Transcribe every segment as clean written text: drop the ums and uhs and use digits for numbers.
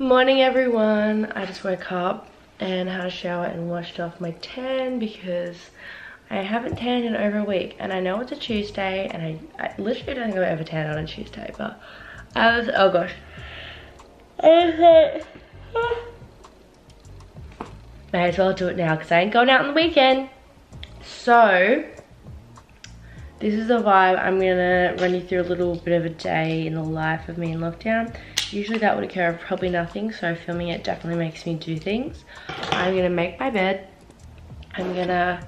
Morning everyone, I just woke up and had a shower and washed off my tan because I haven't tanned in over a week, and I know it's a Tuesday and I literally don't think I've ever tanned on a Tuesday, but I was, oh gosh, I was like, may as well do it now because I ain't going out on the weekend. So this is the vibe. I'm gonna run you through a little bit of a day in the life of me in lockdown. Usually that would occur of probably nothing, so filming it definitely makes me do things. I'm gonna make my bed. I'm gonna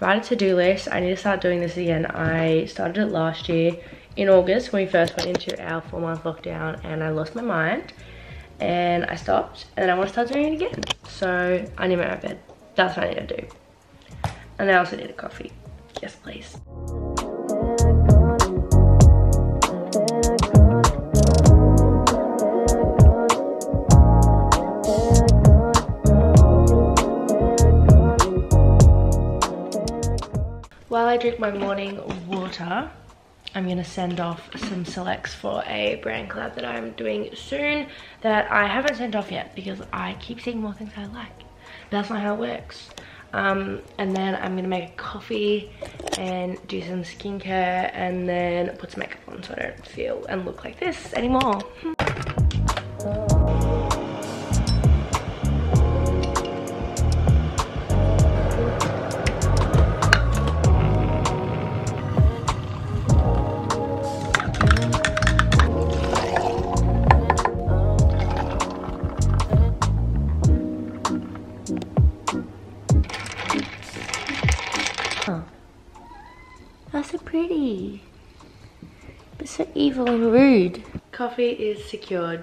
write a to-do list. I need to start doing this again. I started it last year in August when we first went into our 4-month lockdown, and I lost my mind and I stopped, and I want to start doing it again. So I need to make my bed. That's what I need to do. And I also need a coffee. Yes, please. While I drink my morning water, I'm gonna send off some selects for a brand collab that I'm doing soon that I haven't sent off yet because I keep seeing more things I like. That's not how it works. And then I'm gonna make a coffee and do some skincare and then put some makeup on so I don't feel and look like this anymore. Pretty, but so evil and rude. Coffee is secured.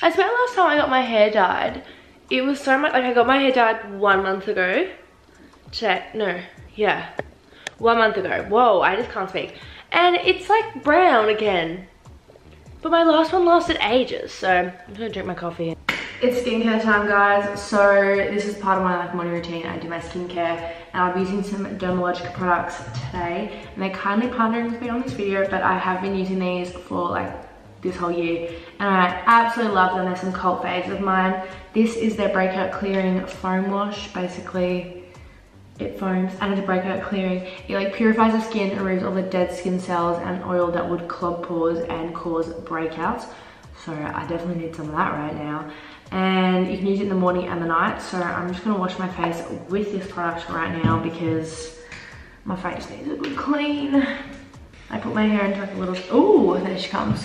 I swear last time I got my hair dyed, it was so much, like I got my hair dyed 1 month ago. Check, no, yeah, 1 month ago. Whoa, I just can't speak. And it's like brown again. But my last one lasted ages, so I'm gonna drink my coffee. It's skincare time, guys. So this is part of my like morning routine. I do my skincare, and I'll be using some Dermalogica products today. And they're kindly partnering with me on this video, but I have been using these for like this whole year, and I absolutely love them. They're some cult faves of mine. This is their breakout clearing foam wash. Basically, it foams and it's a breakout clearing. It like purifies the skin and removes all the dead skin cells and oil that would clog pores and cause breakouts. So I definitely need some of that right now. And you can use it in the morning and the night. So I'm just gonna wash my face with this product right now because my face needs a good clean. I put my hair into like a little, ooh, there she comes.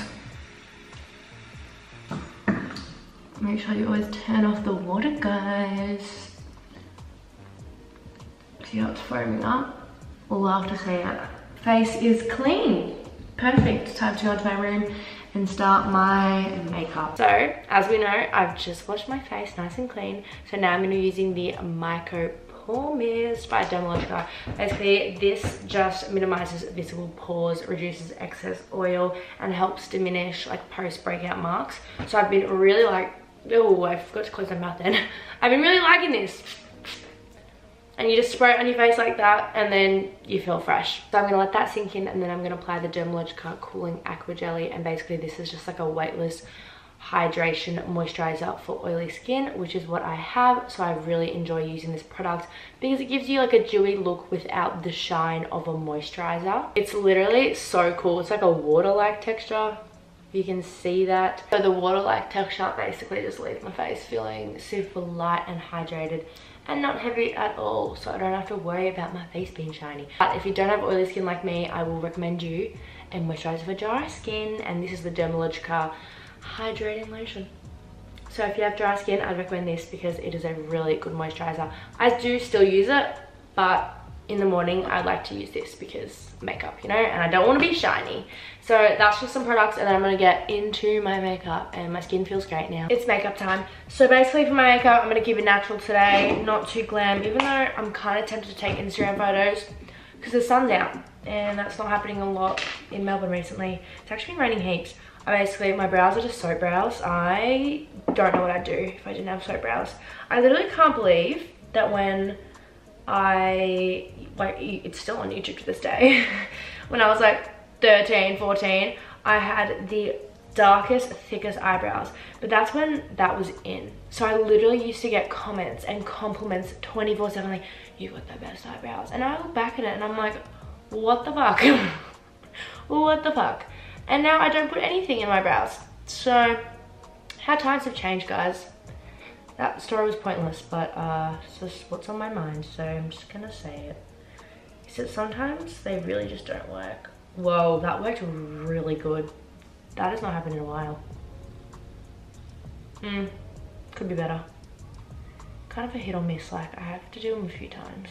Make sure you always turn off the water, guys. See how it's foaming up? All after seeing it. Face is clean. Perfect, time to go into my room and start my makeup. So, as we know, I've just washed my face nice and clean. So now I'm gonna be using the Micro Pore Mist by Dermalogica. Basically, this just minimizes visible pores, reduces excess oil, and helps diminish like post-breakout marks. So I've been really like, oh, I forgot to close my mouth then. I've been really liking this. And you just spray it on your face like that, and then you feel fresh. So I'm gonna let that sink in, and then I'm gonna apply the Dermalogica Cooling Aqua Jelly, and basically this is just like a weightless hydration moisturizer for oily skin, which is what I have. So I really enjoy using this product because it gives you like a dewy look without the shine of a moisturizer. It's literally so cool. It's like a water-like texture. You can see that. So the water-like texture basically just leaves my face feeling super light and hydrated and not heavy at all, so I don't have to worry about my face being shiny. But if you don't have oily skin like me, I will recommend you a moisturizer for dry skin, and this is the Dermalogica Hydrating Lotion. So if you have dry skin, I'd recommend this because it is a really good moisturizer. I do still use it, but in the morning I like to use this because makeup, you know, and I don't want to be shiny. So that's just some products, and then I'm gonna get into my makeup, and my skin feels great now. It's makeup time. So basically for my makeup, I'm gonna keep it natural today, not too glam, even though I'm kind of tempted to take Instagram photos because the sun's out, and that's not happening a lot in Melbourne recently. It's actually been raining heaps. My brows are just soap brows. I don't know what I'd do if I didn't have soap brows. I literally can't believe that when I, like, it's still on YouTube to this day. When I was like 13, 14, I had the darkest, thickest eyebrows, but that's when that was in. So I literally used to get comments and compliments 24/7, like, you got the best eyebrows. And I look back at it and I'm like, what the fuck? What the fuck? And now I don't put anything in my brows. So how times have changed, guys. That story was pointless, but it's just what's on my mind, so I'm just gonna say it. Is that sometimes they really just don't work. Whoa, that worked really good. That has not happened in a while. Could be better. Kind of a hit or miss, like I have to do them a few times.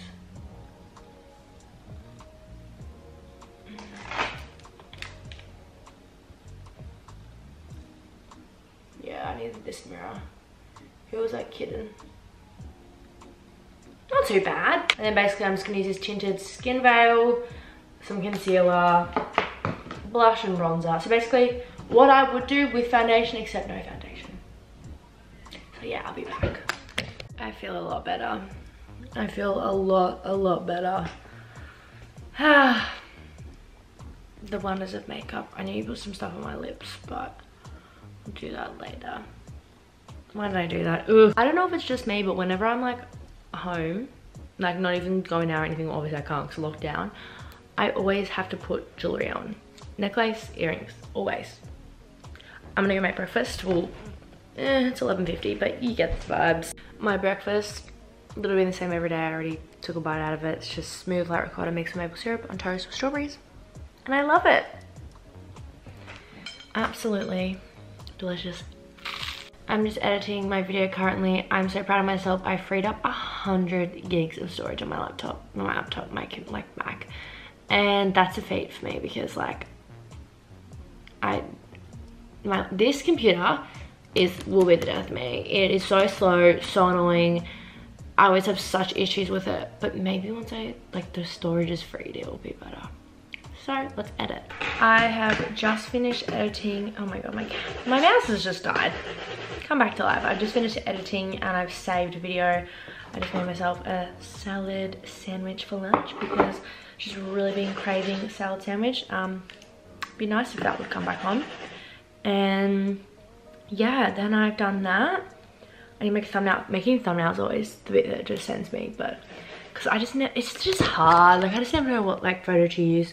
Yeah, I needed this mirror. Who was that kitten? Not too bad. And then basically I'm just gonna use this tinted skin veil, some concealer, blush and bronzer. So basically what I would do with foundation, except no foundation. So yeah, I'll be back. I feel a lot better. I feel a lot better. The wonders of makeup. I need to put some stuff on my lips, but I'll do that later. Why did I do that? Ugh. I don't know if it's just me, but whenever I'm like home, like not even going out or anything, obviously I can't because of lockdown, I always have to put jewelry on. Necklace, earrings, always. I'm gonna go make breakfast. Well, it's 11:50, but you get the vibes. My breakfast, literally been the same every day. I already took a bite out of it. It's just smooth light ricotta mixed with maple syrup on toast with strawberries. And I love it. Absolutely delicious. I'm just editing my video currently. I'm so proud of myself. I freed up 100 gigs of storage on my laptop. Not my laptop, my Mac. And that's a feat for me because like, this computer will be the death of me. It is so slow, so annoying. I always have such issues with it. But maybe once the storage is freed, it will be better. So let's edit. I have just finished editing. Oh my God, my mouse has just died. Come back to life. I've just finished editing and I've saved a video. I just made myself a salad sandwich for lunch because she's really been craving salad sandwich. Be nice if that would come back on. And yeah, then I've done that. I need to make a thumbnail. Making thumbnails always the bit that just sends me, but because it's just hard. Like I just never know what photo to use.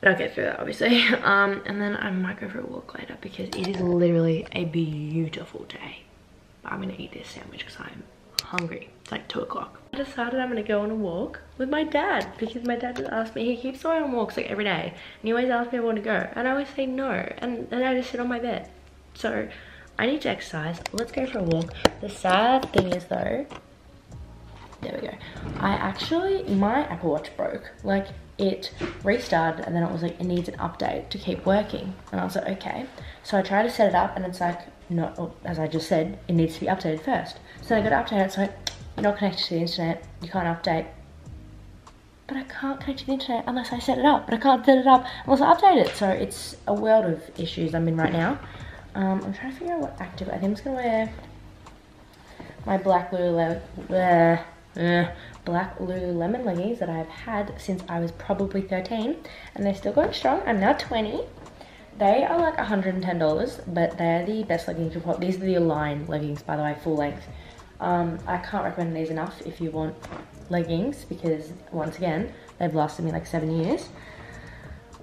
But I'll get through that obviously. And then I might go for a walk later because it is literally a beautiful day. But I'm gonna eat this sandwich because I'm hungry. It's like 2 o'clock. I decided I'm gonna go on a walk with my dad because my dad just asked me, he keeps going on walks like every day. And he always asks me if I want to go. And I always say no. And I just sit on my bed. So I need to exercise. Let's go for a walk. The sad thing is though, there we go. My Apple Watch broke. It restarted and then it was like, it needs an update to keep working. And I was like, okay. So I tried to set it up and it's like, no, as I just said, it needs to be updated first. So I got to update it, it's like, you're not connected to the internet, you can't update. But I can't connect to the internet unless I set it up, but I can't set it up unless I update it. So it's a world of issues I'm in right now. I'm trying to figure out what active, I think I'm just gonna wear my black Lululemon leggings that I've had since I was probably 13 and they're still going strong. I'm now 20. They are like $110, but they are the best leggings you'll pop. These are the Align leggings, by the way, full length. I can't recommend these enough if you want leggings because once again, they've lasted me like 7 years.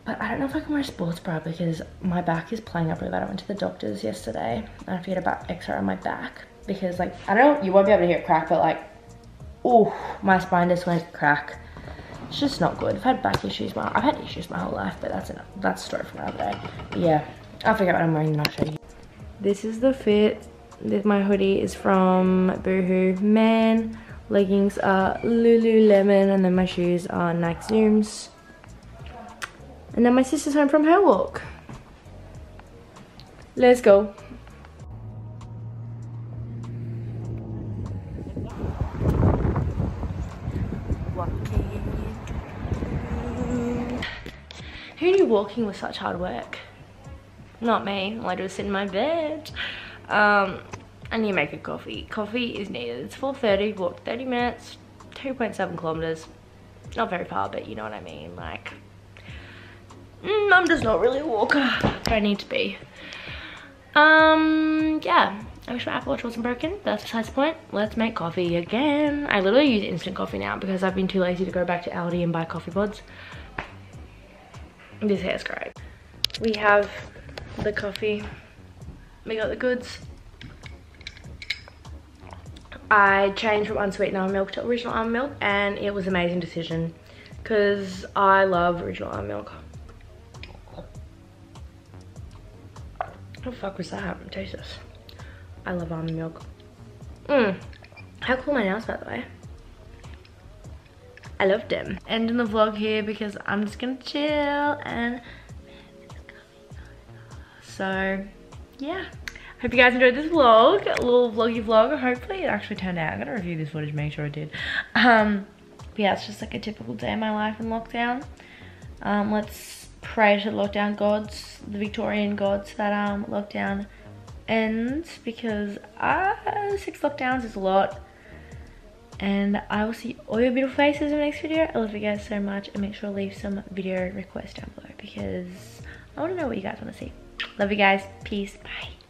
But I don't know if I can wear a sports bra because my back is playing up really bad. I went to the doctors yesterday and I have to get an x-ray on my back because I don't know, you won't be able to hear it crack, but oh, my spine just went crack. It's just not good. I've had back issues. I've had issues my whole life, but that's enough. That's a story for another day. But yeah, I'll figure out what I'm wearing and I'll show you. This is the fit. My hoodie is from Boohoo. Man, leggings are Lululemon, and then my shoes are Nike Zooms. And then my sister's home from her walk. Let's go. Who knew walking was such hard work? Not me. I just sit in my bed. I need to make a coffee. Coffee is needed. It's 4:30, walked 30 minutes, 2.7 kilometers. Not very far, but you know what I mean. Like, I'm just not really a walker, but I need to be. Yeah. I wish my Apple Watch wasn't broken. That's besides the point. Let's make coffee again. I literally use instant coffee now because I've been too lazy to go back to Aldi and buy coffee pods. This hair's great. We have the coffee. We got the goods. I changed from unsweetened almond milk to original almond milk, and it was an amazing decision because I love original almond milk. What the fuck was that? I'm tasteless. I love almond milk. How cool my nails, by the way. I love them. Ending the vlog here because I'm just gonna chill and so yeah. Hope you guys enjoyed this vlog, a little vloggy vlog. Hopefully it actually turned out. I'm gonna review this footage, make sure it did. But yeah, it's just like a typical day in my life in lockdown. Let's pray to the lockdown gods, the Victorian gods, that lockdown ends, because 6 lockdowns is a lot, and I will see all your beautiful faces in the next video. I love you guys so much, and make sure to leave some video requests down below because I want to know what you guys want to see. Love you guys. Peace. Bye.